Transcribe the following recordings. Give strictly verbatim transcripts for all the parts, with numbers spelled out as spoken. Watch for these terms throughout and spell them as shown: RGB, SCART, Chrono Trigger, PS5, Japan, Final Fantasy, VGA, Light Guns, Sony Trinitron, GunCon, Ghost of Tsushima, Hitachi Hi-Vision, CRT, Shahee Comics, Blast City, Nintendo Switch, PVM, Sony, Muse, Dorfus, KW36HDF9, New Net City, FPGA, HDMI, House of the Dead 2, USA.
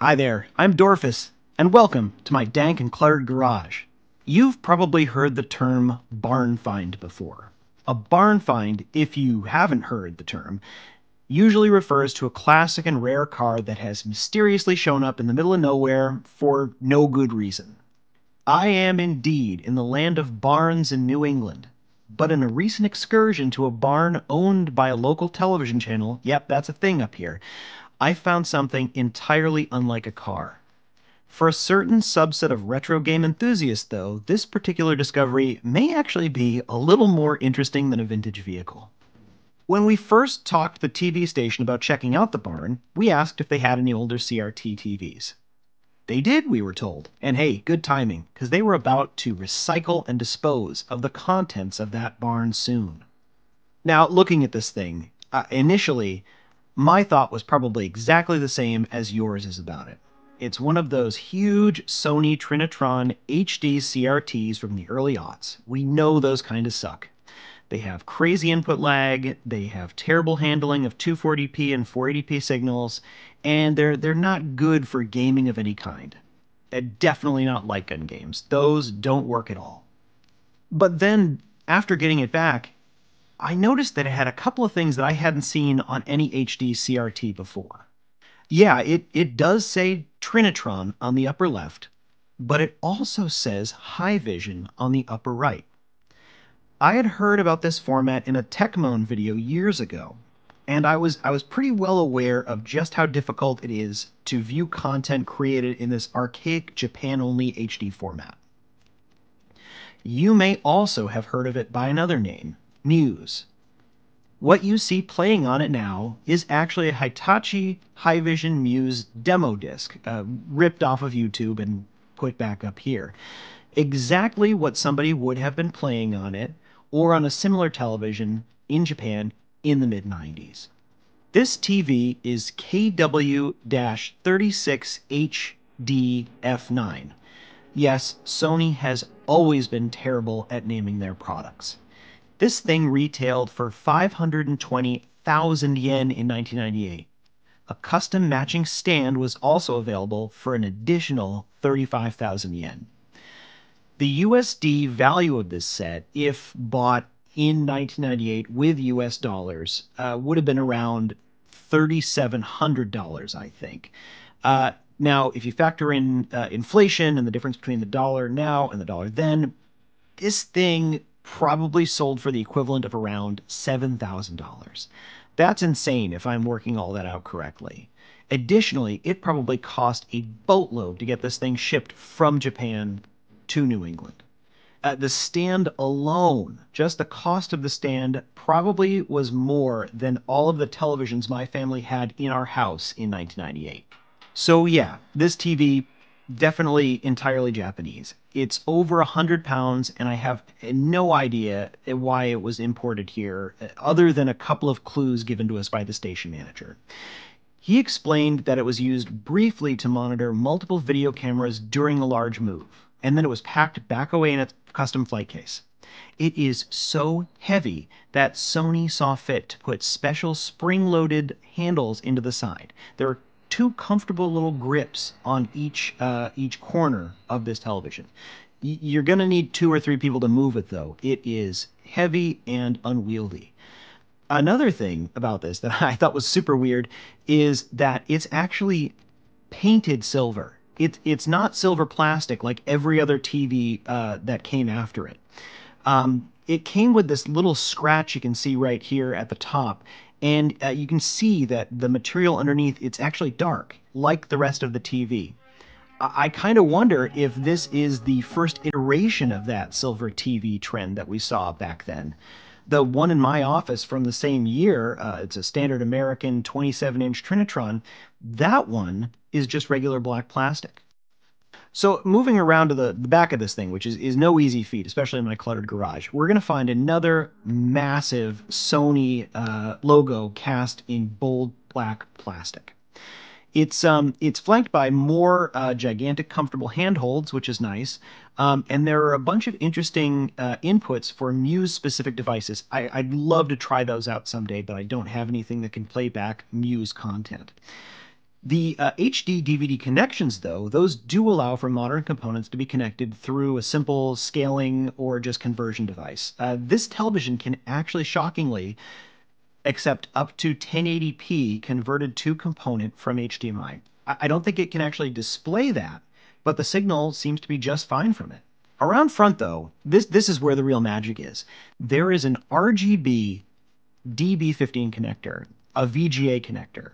Hi there, I'm Dorfus, and welcome to my dank and cluttered garage. You've probably heard the term barn find before. A barn find, if you haven't heard the term, usually refers to a classic and rare car that has mysteriously shown up in the middle of nowhere for no good reason. I am indeed in the land of barns in New England, but in a recent excursion to a barn owned by a local television channel, yep, that's a thing up here, I found something entirely unlike a car. For a certain subset of retro game enthusiasts, though, this particular discovery may actually be a little more interesting than a vintage vehicle. When we first talked to the T V station about checking out the barn, we asked if they had any older C R T T Vs. They did, we were told, and hey, good timing, because they were about to recycle and dispose of the contents of that barn soon. Now, looking at this thing, uh, initially, my thought was probably exactly the same as yours is about it. It's one of those huge Sony Trinitron H D C R Ts from the early aughts. We know those kind of suck. They have crazy input lag, they have terrible handling of two forty p and four eighty p signals, and they're, they're not good for gaming of any kind. They're definitely not light gun games. Those don't work at all. But then, after getting it back, I noticed that it had a couple of things that I hadn't seen on any H D C R T before. Yeah, it, it does say Trinitron on the upper left, but it also says Hi-Vision on the upper right. I had heard about this format in a Techmoan video years ago, and I was, I was pretty well aware of just how difficult it is to view content created in this archaic Japan-only H D format. You may also have heard of it by another name. Muse. What you see playing on it now is actually a Hitachi Hi-Vision Muse demo disc, uh, ripped off of YouTube and put back up here. Exactly what somebody would have been playing on it, or on a similar television in Japan in the mid nineties. This T V is K W thirty-six H D F nine. Yes, Sony has always been terrible at naming their products. This thing retailed for five hundred twenty thousand yen in nineteen ninety-eight. A custom matching stand was also available for an additional thirty-five thousand yen. The U S D value of this set, if bought in nineteen ninety-eight with U S dollars, uh, would have been around thirty-seven hundred dollars, I think. Uh, now, if you factor in uh, inflation and the difference between the dollar now and the dollar then, this thing probably sold for the equivalent of around seven thousand dollars. That's insane if I'm working all that out correctly. Additionally, it probably cost a boatload to get this thing shipped from Japan to New England. Uh, the stand alone, just the cost of the stand, probably was more than all of the televisions my family had in our house in nineteen ninety-eight. So yeah, this T V, definitely entirely Japanese. It's over a hundred pounds, and I have no idea why it was imported here, other than a couple of clues given to us by the station manager. He explained that it was used briefly to monitor multiple video cameras during a large move, and then it was packed back away in its custom flight case. It is so heavy that Sony saw fit to put special spring-loaded handles into the side. There are two comfortable little grips on each uh, each corner of this television. Y you're going to need two or three people to move it, though. It is heavy and unwieldy. Another thing about this that I thought was super weird is that it's actually painted silver. It, it's not silver plastic like every other T V uh, that came after it. Um, it came with this little scratch you can see right here at the top, and uh, you can see that the material underneath, it's actually dark, like the rest of the T V. I, I kind of wonder if this is the first iteration of that silver T V trend that we saw back then. The one in my office from the same year, uh, it's a standard American twenty-seven inch Trinitron, that one is just regular black plastic. So moving around to the, the back of this thing, which is, is no easy feat, especially in my cluttered garage, we're going to find another massive Sony uh, logo cast in bold black plastic. It's, um, it's flanked by more uh, gigantic comfortable handholds, which is nice, um, and there are a bunch of interesting uh, inputs for Muse-specific devices. I, I'd love to try those out someday, but I don't have anything that can play back Muse content. The uh, H D D V D connections, though, those do allow for modern components to be connected through a simple scaling or just conversion device. Uh, this television can actually shockingly accept up to ten eighty p converted to component from H D M I. I, I don't think it can actually display that, but the signal seems to be just fine from it. Around front, though, this, this is where the real magic is. There is an R G B D B fifteen connector, a V G A connector.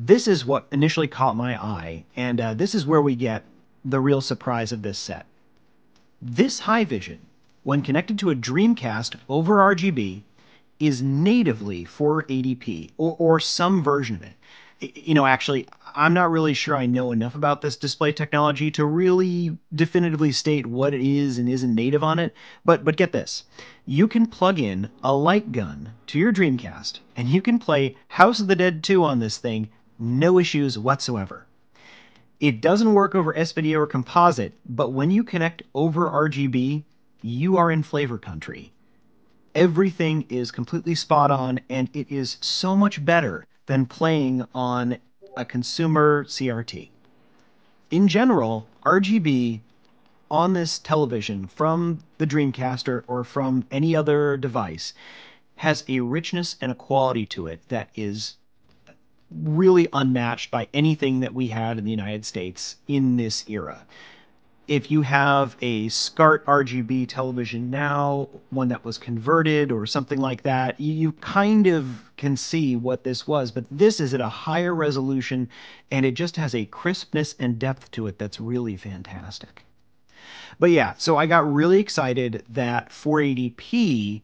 This is what initially caught my eye, and uh, this is where we get the real surprise of this set. This Hi-Vision, when connected to a Dreamcast over R G B, is natively four eighty p, or, or some version of it. You know, actually, I'm not really sure I know enough about this display technology to really definitively state what it is and isn't native on it, but, but get this. You can plug in a light gun to your Dreamcast, and you can play House of the Dead two on this thing, no issues whatsoever. It doesn't work over S V D or composite, but when you connect over R G B, you are in flavor country. Everything is completely spot on, and it is so much better than playing on a consumer C R T. In general, R G B on this television from the Dreamcast or from any other device has a richness and a quality to it that is really unmatched by anything that we had in the United States in this era. If you have a SCART R G B television now, one that was converted or something like that, you kind of can see what this was, but this is at a higher resolution, and it just has a crispness and depth to it that's really fantastic. But yeah, so I got really excited that four eighty p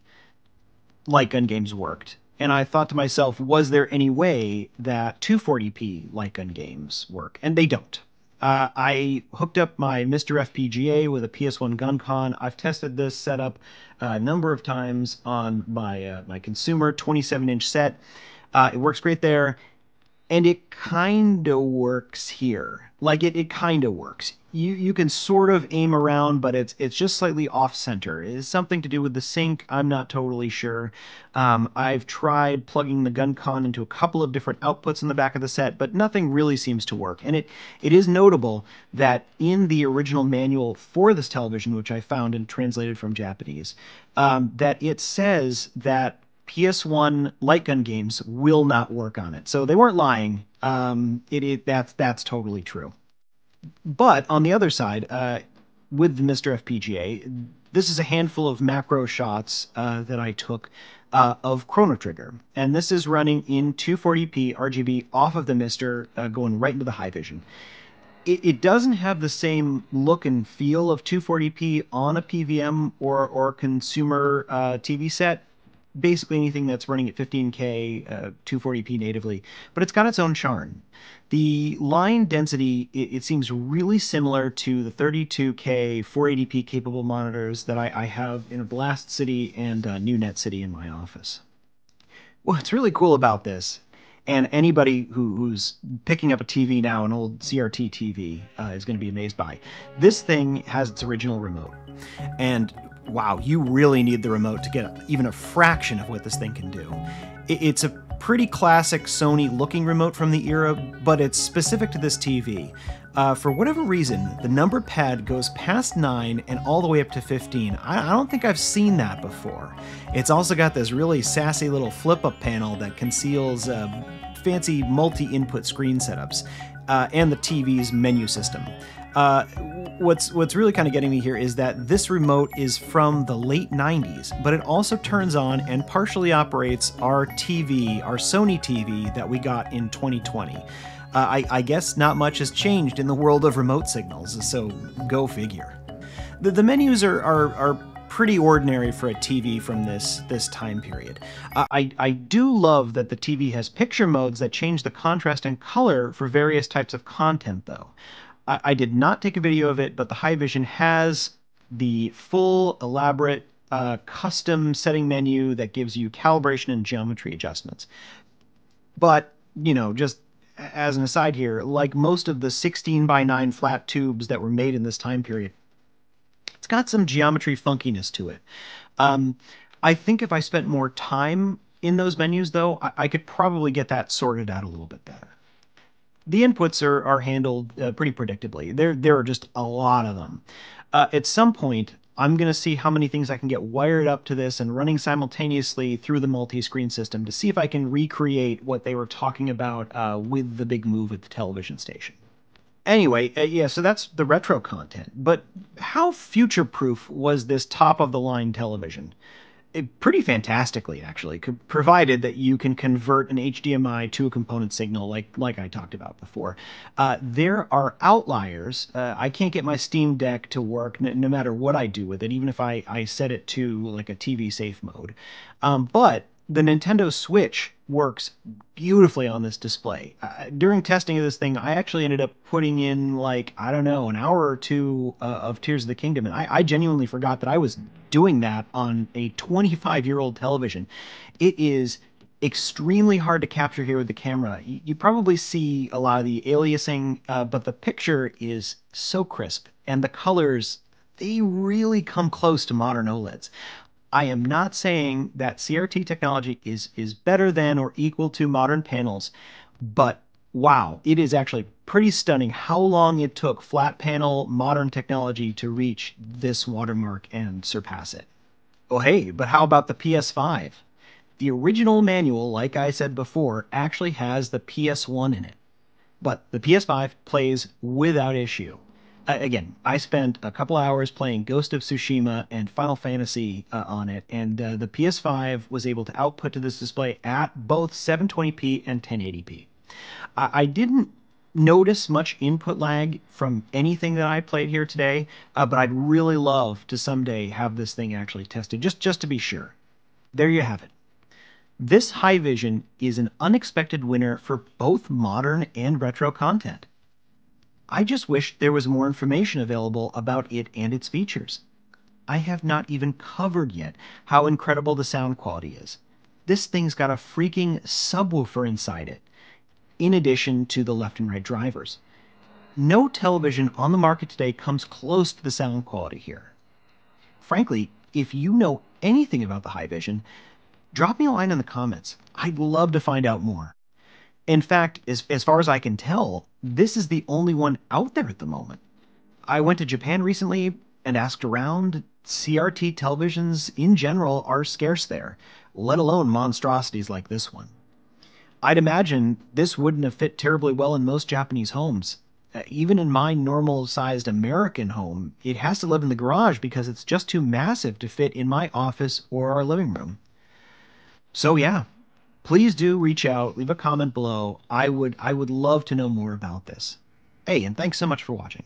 light gun games worked. And I thought to myself, was there any way that two forty p light gun games work? And they don't. Uh, I hooked up my MiSTer F P G A with a P S one GunCon. I've tested this setup a number of times on my, uh, my consumer twenty-seven inch set. Uh, it works great there. And it kind of works here. Like, it, it kind of works. You, you can sort of aim around, but it's it's just slightly off-center. It's something to do with the sync. I'm not totally sure. Um, I've tried plugging the GunCon into a couple of different outputs in the back of the set, but nothing really seems to work. And it it is notable that in the original manual for this television, which I found and translated from Japanese, um, that it says that P S one light gun games will not work on it. So they weren't lying. Um, it, it, that's, that's totally true. But on the other side, uh, with the MiSTer F P G A, this is a handful of macro shots uh, that I took uh, of Chrono Trigger. And this is running in two forty p R G B off of the MiSTer, uh, going right into the Hi-Vision. It, it doesn't have the same look and feel of two forty p on a P V M or, or consumer uh, T V set. Basically anything that's running at fifteen K, uh, two forty p natively, but it's got its own charm. The line density, it, it seems really similar to the thirty-two K four eighty p capable monitors that I, I have in Blast City and uh, New Net City in my office. What's really cool about this, and anybody who, who's picking up a T V now, an old C R T T V, uh, is going to be amazed by, this thing has its original remote. And wow, you really need the remote to get even a fraction of what this thing can do. It's a pretty classic Sony-looking remote from the era, but it's specific to this T V. Uh, for whatever reason, the number pad goes past nine and all the way up to fifteen. I, I don't think I've seen that before. It's also got this really sassy little flip-up panel that conceals uh, fancy multi-input screen setups uh, and the T V's menu system. Uh, what's what's really kind of getting me here is that this remote is from the late nineties, but it also turns on and partially operates our T V, our Sony T V that we got in twenty twenty. Uh, I, I guess not much has changed in the world of remote signals, so go figure. The, the menus are, are, are pretty ordinary for a T V from this, this time period. Uh, I, I do love that the T V has picture modes that change the contrast and color for various types of content, though. I did not take a video of it, but the Hi-Vision has the full, elaborate, uh, custom setting menu that gives you calibration and geometry adjustments. But, you know, just as an aside here, like most of the sixteen by nine flat tubes that were made in this time period, it's got some geometry funkiness to it. Um, I think if I spent more time in those menus, though, I, I could probably get that sorted out a little bit better. the inputs are, are handled uh, pretty predictably. There, there are just a lot of them. Uh, at some point, I'm going to see how many things I can get wired up to this and running simultaneously through the multi-screen system to see if I can recreate what they were talking about uh, with the big move at the television station. Anyway, uh, yeah, so that's the retro content. But how future-proof was this top-of-the-line television? It, pretty fantastically, actually, provided that you can convert an H D M I to a component signal like like I talked about before. Uh, there are outliers. Uh, I can't get my Steam Deck to work no, no matter what I do with it, even if I, I set it to like a T V safe mode. Um, but the Nintendo Switch works beautifully on this display. Uh, during testing of this thing, I actually ended up putting in like, I don't know, an hour or two uh, of Tears of the Kingdom, and I, I genuinely forgot that I was doing that on a twenty-five-year-old television. It is extremely hard to capture here with the camera. You, you probably see a lot of the aliasing, uh, but the picture is so crisp, and the colors, they really come close to modern OLEDs. I am not saying that C R T technology is, is better than or equal to modern panels, but wow, it is actually pretty stunning how long it took flat panel modern technology to reach this watermark and surpass it. Oh hey, but how about the P S five? The original manual, like I said before, actually has the P S one in it, but the P S five plays without issue. Uh, again, I spent a couple hours playing Ghost of Tsushima and Final Fantasy uh, on it, and uh, the P S five was able to output to this display at both seven twenty p and ten eighty p. I, I didn't notice much input lag from anything that I played here today, uh, but I'd really love to someday have this thing actually tested, just, just to be sure. There you have it. This Hi-Vision is an unexpected winner for both modern and retro content. I just wish there was more information available about it and its features. I have not even covered yet how incredible the sound quality is. This thing's got a freaking subwoofer inside it, in addition to the left and right drivers. No television on the market today comes close to the sound quality here. Frankly, if you know anything about the Hi-Vision, drop me a line in the comments. I'd love to find out more. In fact, as, as far as I can tell, this is the only one out there at the moment. I went to Japan recently and asked around. C R T televisions in general are scarce there, let alone monstrosities like this one. I'd imagine this wouldn't have fit terribly well in most Japanese homes. Even in my normal-sized American home, it has to live in the garage because it's just too massive to fit in my office or our living room. So yeah. Please do reach out, leave a comment below. I would I would love to know more about this. Hey, and thanks so much for watching.